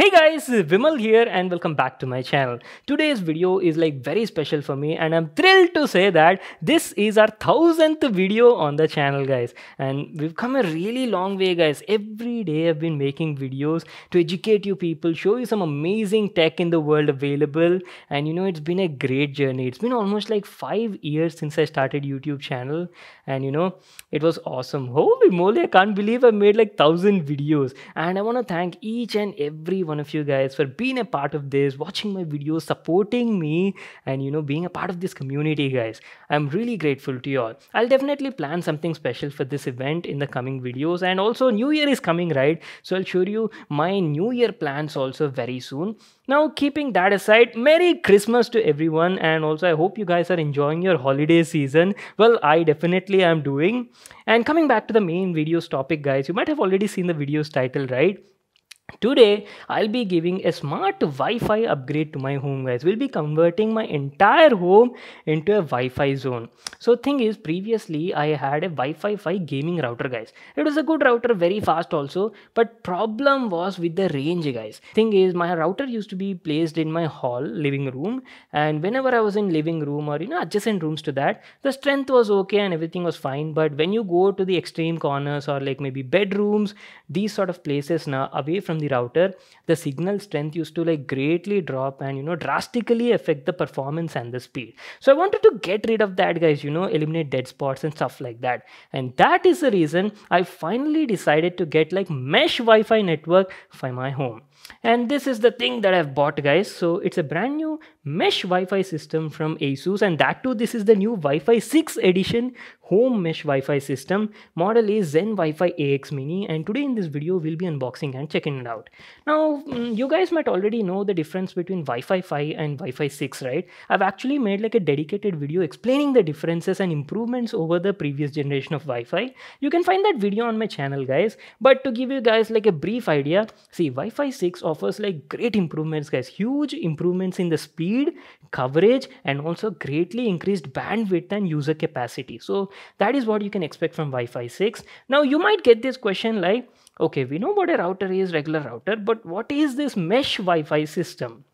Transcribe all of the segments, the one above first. Hey guys, Vimal here and welcome back to my channel. Today's video is like very special for me and I'm thrilled to say that this is our 1000th video on the channel guys, and we've come a really long way guys. Every day I've been making videos to educate you people, show you some amazing tech in the world available, and you know it's been a great journey. It's been almost like 5 years since I started YouTube channel and you know it was awesome. Holy moly, I can't believe I made like 1000 videos and I want to thank each and every one of you guys for being a part of this, watching my videos, supporting me, and you know being a part of this community guys. I'm really grateful to you all. I'll definitely plan something special for this event in the coming videos, and also New Year is coming right, so I'll show you my New Year plans also very soon. Now keeping that aside, Merry Christmas to everyone, and also I hope you guys are enjoying your holiday season. Well, I definitely am doing. And coming back to the main videos topic guys, you might have already seen the video's title right? Today, I'll be giving a smart Wi-Fi upgrade to my home guys. We'll be converting my entire home into a Wi-Fi zone. So thing is, previously I had a Wi-Fi 5 gaming router guys. It was a good router, very fast also, but problem was with the range guys. Thing is, my router used to be placed in my hall, living room, and whenever I was in living room or you know adjacent rooms to that, the strength was okay and everything was fine. But when you go to the extreme corners or like maybe bedrooms, these sort of places now away from the router, the signal strength used to like greatly drop and you know drastically affect the performance and the speed. So I wanted to get rid of that guys, you know, eliminate dead spots and stuff like that, and that is the reason I finally decided to get like mesh Wi-Fi network for my home. And this is the thing that I've bought guys. So it's a brand new mesh Wi-Fi system from ASUS, and that too this is the new Wi-Fi 6 edition home mesh Wi-Fi system. Model is ZenWiFi AX Mini, and today in this video we'll be unboxing and checking it out. Now you guys might already know the difference between Wi-Fi 5 and Wi-Fi 6 right? I've actually made like a dedicated video explaining the differences and improvements over the previous generation of Wi-Fi. You can find that video on my channel guys, but to give you guys like a brief idea, see Wi-Fi 6 offers like great improvements guys, huge improvements in the speed, coverage, and also greatly increased bandwidth and user capacity. So that is what you can expect from Wi-Fi 6. Now you might get this question like, okay, we know what a router is, regular router, but what is this mesh Wi-Fi system?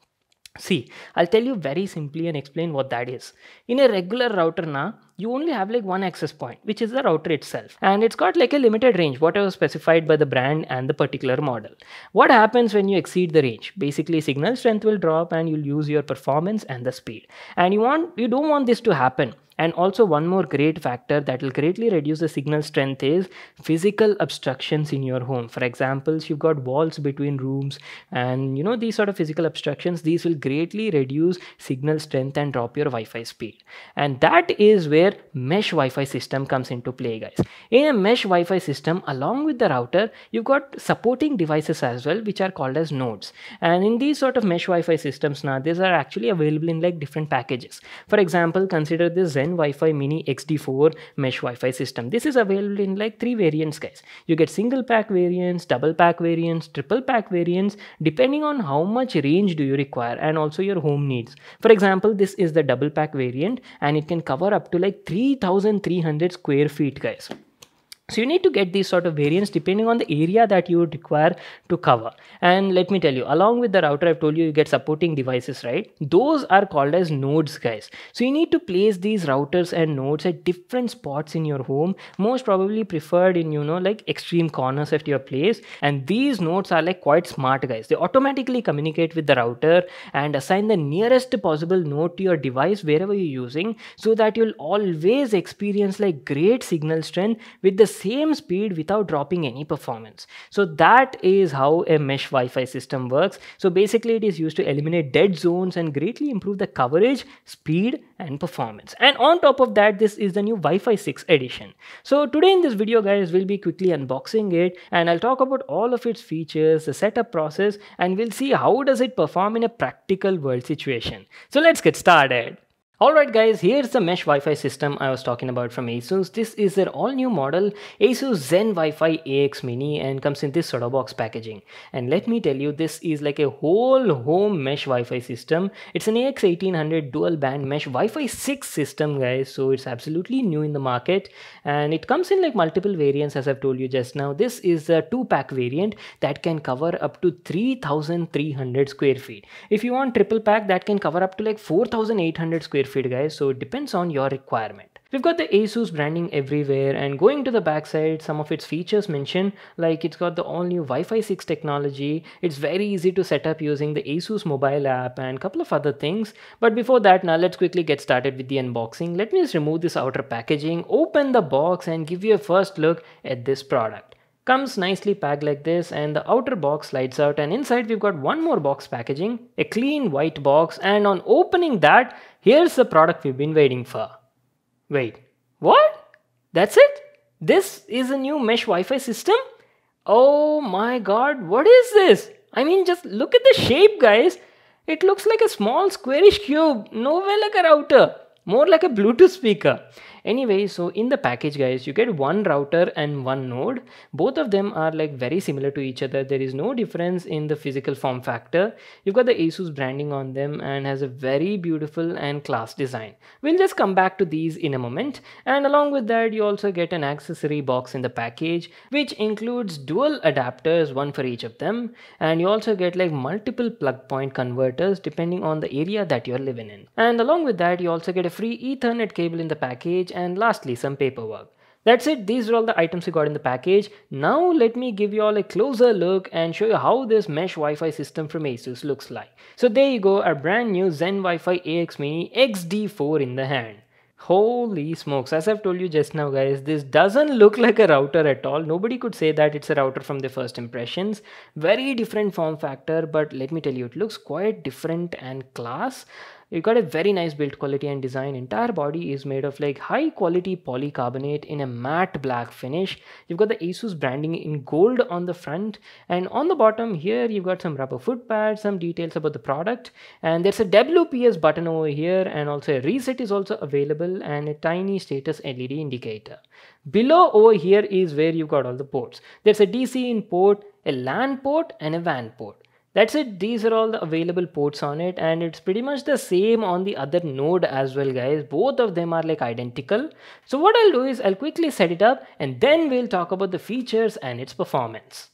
See, I'll tell you very simply and explain what that is. In a regular router na, you only have like one access point, which is the router itself, and it's got like a limited range, whatever specified by the brand and the particular model. What happens when you exceed the range? Basically signal strength will drop and you'll lose your performance and the speed, and you don't want this to happen. And also one more great factor that will greatly reduce the signal strength is physical obstructions in your home. For example, if you've got walls between rooms and you know these sort of physical obstructions, these will greatly reduce signal strength and drop your Wi-Fi speed. And that is where mesh Wi-Fi system comes into play guys. In a mesh Wi-Fi system, along with the router, you've got supporting devices as well, which are called as nodes. And in these sort of mesh Wi-Fi systems now, these are actually available in like different packages. For example, consider this ZenWiFi Mini XD4 mesh Wi-Fi system. This is available in like 3 variants guys. You get single pack variants, double pack variants, triple pack variants, depending on how much range do you require and also your home needs. For example, this is the double pack variant and it can cover up to like 3300 square feet guys. So you need to get these sort of variants depending on the area that you would require to cover. And let me tell you, along with the router, I've told you, you get supporting devices, right? Those are called as nodes, guys. So you need to place these routers and nodes at different spots in your home, most probably preferred in, you know, like extreme corners of your place. And these nodes are like quite smart, guys. They automatically communicate with the router and assign the nearest possible node to your device wherever you're using, so that you'll always experience like great signal strength with the same speed without dropping any performance. So that is how a mesh Wi-Fi system works. So basically it is used to eliminate dead zones and greatly improve the coverage, speed, and performance. And on top of that, this is the new Wi-Fi 6 edition. So today in this video guys, we'll be quickly unboxing it and I'll talk about all of its features, the setup process, and we'll see how does it perform in a practical world situation. So let's get started. Alright guys, here's the mesh Wi-Fi system I was talking about from ASUS. This is their all new model, ASUS ZenWiFi AX Mini, and comes in this sort of box packaging. And let me tell you, this is like a whole home mesh Wi-Fi system. It's an AX1800 dual band mesh Wi-Fi 6 system guys, so it's absolutely new in the market. And it comes in like multiple variants as I've told you just now. This is a 2-pack variant that can cover up to 3,300 square feet. If you want triple pack, that can cover up to like 4,800 square feet. Guys, so it depends on your requirement. We've got the ASUS branding everywhere, and going to the backside, some of its features mentioned, like it's got the all new Wi-Fi 6 technology. It's very easy to set up using the ASUS mobile app and a couple of other things. But before that, now let's quickly get started with the unboxing. Let me just remove this outer packaging, open the box and give you a first look at this product. Comes nicely packed like this, and the outer box slides out, and inside we've got one more box packaging, a clean white box, and on opening that, here's the product we've been waiting for. Wait, what? That's it? This is a new mesh Wi-Fi system? Oh my god, what is this? I mean, just look at the shape guys. It looks like a small squarish cube, nowhere like a router. More like a Bluetooth speaker. Anyway, so in the package guys, you get one router and one node. Both of them are like very similar to each other. There is no difference in the physical form factor. You've got the ASUS branding on them and has a very beautiful and class design. We'll just come back to these in a moment. And along with that, you also get an accessory box in the package, which includes dual adapters, one for each of them. And you also get like multiple plug point converters depending on the area that you're living in. And along with that, you also get a free Ethernet cable in the package, and lastly some paperwork. That's it, these are all the items you got in the package. Now let me give you all a closer look and show you how this mesh Wi-Fi system from ASUS looks like. So there you go, our brand new ZenWiFi AX Mini XD4 in the hand. Holy smokes, as I've told you just now guys, this doesn't look like a router at all. Nobody could say that it's a router from the first impressions. Very different form factor, but let me tell you, it looks quite different and class. You've got a very nice build quality and design. Entire body is made of like high quality polycarbonate in a matte black finish. You've got the ASUS branding in gold on the front, and on the bottom here you've got some rubber foot pads, some details about the product, and there's a WPS button over here, and also a reset is also available, and a tiny status LED indicator. Below over here is where you've got all the ports. There's a DC in port, a LAN port and a WAN port. That's it, these are all the available ports on it, and it's pretty much the same on the other node as well guys. Both of them are like identical. So what I'll do is I'll quickly set it up and then we'll talk about the features and its performance.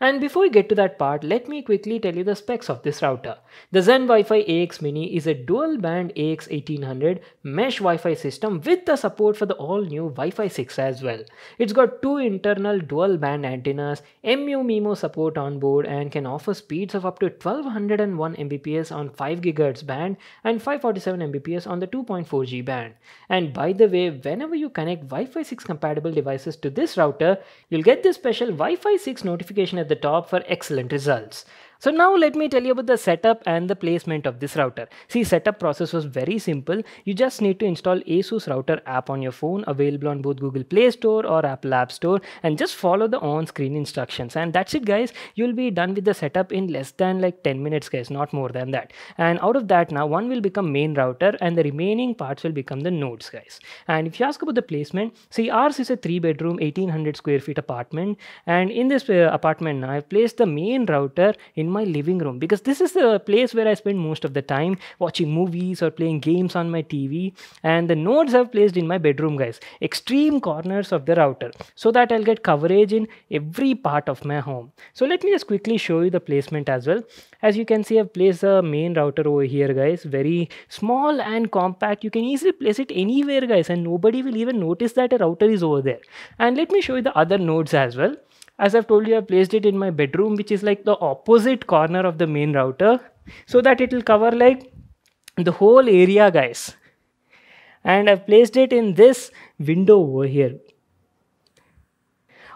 And before we get to that part, let me quickly tell you the specs of this router. The ZenWiFi AX Mini is a dual band AX1800 mesh Wi-Fi system with the support for the all new Wi-Fi 6 as well. It's got two internal dual band antennas, MU-MIMO support on board, and can offer speeds of up to 1201 Mbps on 5 GHz band and 547 Mbps on the 2.4G band. And by the way, whenever you connect Wi-Fi 6 compatible devices to this router, you'll get this special Wi-Fi 6 notification at the top for excellent results. So now let me tell you about the setup and the placement of this router. See, setup process was very simple. You just need to install ASUS router app on your phone, available on both Google Play Store or Apple App Store, and just follow the on-screen instructions. And that's it guys, you'll be done with the setup in less than like 10 minutes guys, not more than that. And out of that now, one will become main router and the remaining parts will become the nodes guys. And if you ask about the placement, see ours is a 3-bedroom 1800 square feet apartment, and in this apartment now, I've placed the main router in my living room because this is the place where I spend most of the time watching movies or playing games on my TV, and the nodes I've placed in my bedroom guys, extreme corners of the router, so that I'll get coverage in every part of my home. So let me just quickly show you the placement as well. As you can see, I've placed the main router over here guys, very small and compact. You can easily place it anywhere guys, and nobody will even notice that a router is over there. And let me show you the other nodes as well. As I've told you, I placed it in my bedroom, which is like the opposite corner of the main router, so that it will cover like the whole area guys. And I've placed it in this window over here.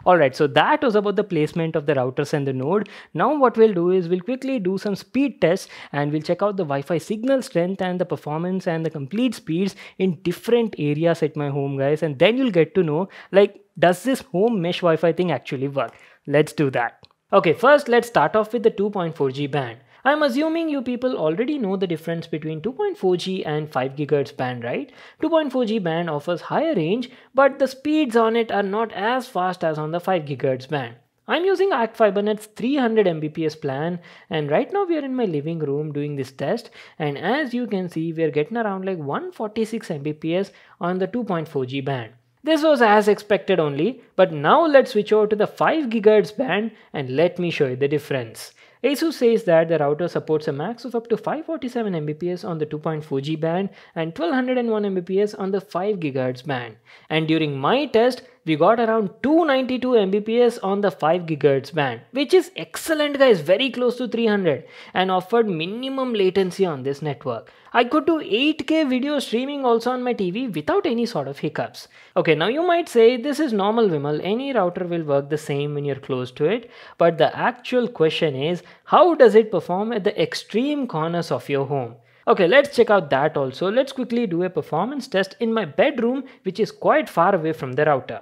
Alright, so that was about the placement of the routers and the node. Now what we'll do is we'll quickly do some speed tests, and we'll check out the Wi-Fi signal strength and the performance and the complete speeds in different areas at my home guys, and then you'll get to know like, does this home mesh Wi-Fi thing actually work? Let's do that. Okay, first let's start off with the 2.4G band. I'm assuming you people already know the difference between 2.4G and 5 GHz band, right? 2.4G band offers higher range, but the speeds on it are not as fast as on the 5 GHz band. I'm using ArcFibernet's 300 Mbps plan, and right now we are in my living room doing this test, and as you can see we are getting around like 146 Mbps on the 2.4G band. This was as expected only, but now let's switch over to the 5 GHz band and let me show you the difference. ASUS says that the router supports a max of up to 547 Mbps on the 2.4G band and 1201 Mbps on the 5 GHz band. And during my test, we got around 292 Mbps on the 5 GHz band, which is excellent guys, very close to 300, and offered minimum latency on this network. I could do 8K video streaming also on my TV without any sort of hiccups. Okay, now you might say this is normal Vimal, any router will work the same when you're close to it, but the actual question is, how does it perform at the extreme corners of your home? Okay, let's check out that also. Let's quickly do a performance test in my bedroom, which is quite far away from the router.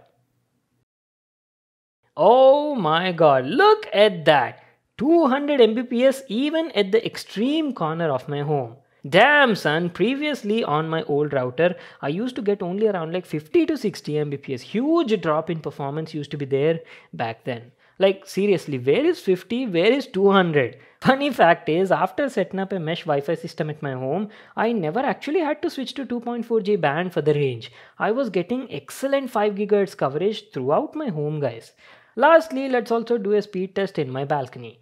Oh my god, look at that! 200 Mbps even at the extreme corner of my home. Damn son, previously on my old router, I used to get only around like 50 to 60 Mbps. Huge drop in performance used to be there back then. Like seriously, where is 50, where is 200? Funny fact is, after setting up a mesh Wi-Fi system at my home, I never actually had to switch to 2.4G band for the range. I was getting excellent 5 GHz coverage throughout my home guys. Lastly, let's also do a speed test in my balcony.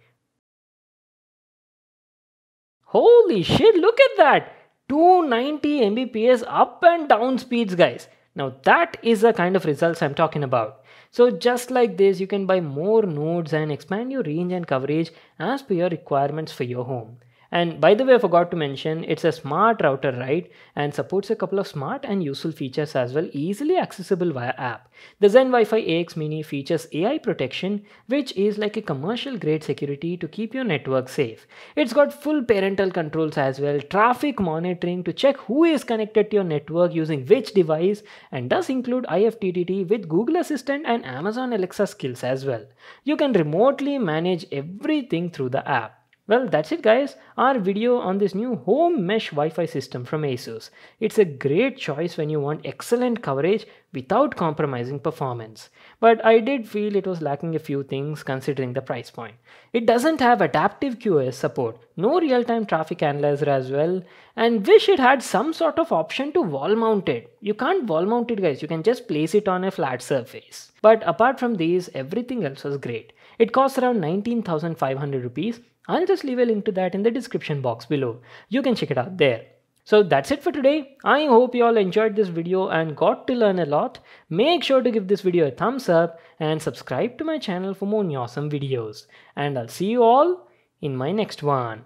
Holy shit, look at that! 290 Mbps up and down speeds guys. Now that is the kind of results I'm talking about. So just like this, you can buy more nodes and expand your range and coverage as per your requirements for your home. And by the way, I forgot to mention, it's a smart router, right? And supports a couple of smart and useful features as well, easily accessible via app. The ZenWiFi AX Mini features AI protection, which is like a commercial grade security to keep your network safe. It's got full parental controls as well, traffic monitoring to check who is connected to your network using which device, and does include IFTTT with Google Assistant and Amazon Alexa skills as well. You can remotely manage everything through the app. Well, that's it guys, our video on this new home mesh Wi-Fi system from ASUS. It's a great choice when you want excellent coverage without compromising performance. But I did feel it was lacking a few things considering the price point. It doesn't have adaptive QoS support, no real-time traffic analyzer as well, and wish it had some sort of option to wall mount it. You can't wall mount it guys, you can just place it on a flat surface. But apart from these, everything else was great. It costs around 19,500 rupees. I'll just leave a link to that in the description box below. You can check it out there. So that's it for today. I hope you all enjoyed this video and got to learn a lot. Make sure to give this video a thumbs up and subscribe to my channel for more awesome videos. And I'll see you all in my next one.